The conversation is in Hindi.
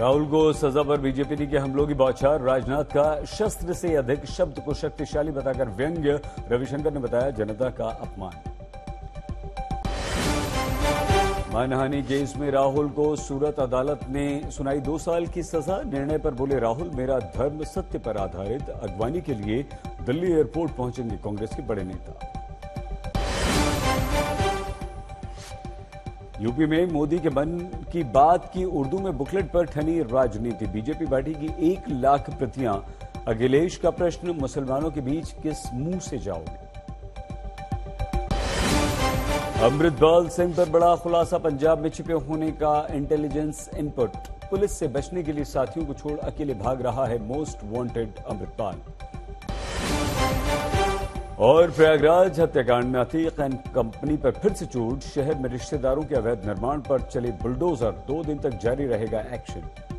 राहुल को सजा पर बीजेपी ने किया हमलों की बौछार। राजनाथ का शस्त्र से अधिक शब्द को शक्तिशाली बताकर व्यंग्य। रविशंकर ने बताया जनता का अपमान। मानहानि केस में राहुल को सूरत अदालत ने सुनाई 2 साल की सजा। निर्णय पर बोले राहुल, मेरा धर्म सत्य पर आधारित। अगवानी के लिए दिल्ली एयरपोर्ट पहुंचेंगे कांग्रेस के बड़े नेता। यूपी में मोदी के मन की बात की उर्दू में बुकलेट पर ठनी राजनीति। बीजेपी पार्टी की 1 लाख प्रतियां। अखिलेश का प्रश्न, मुसलमानों के बीच किस मुंह से जाओगे। अमृतपाल सिंह पर बड़ा खुलासा। पंजाब में छिपे होने का इंटेलिजेंस इनपुट। पुलिस से बचने के लिए साथियों को छोड़ अकेले भाग रहा है मोस्ट वांटेड अमृतपाल। और प्रयागराज हत्याकांड में नातीकैन कंपनी पर फिर से चोट। शहर में रिश्तेदारों के अवैध निर्माण पर चले बुलडोजर। 2 दिन तक जारी रहेगा एक्शन।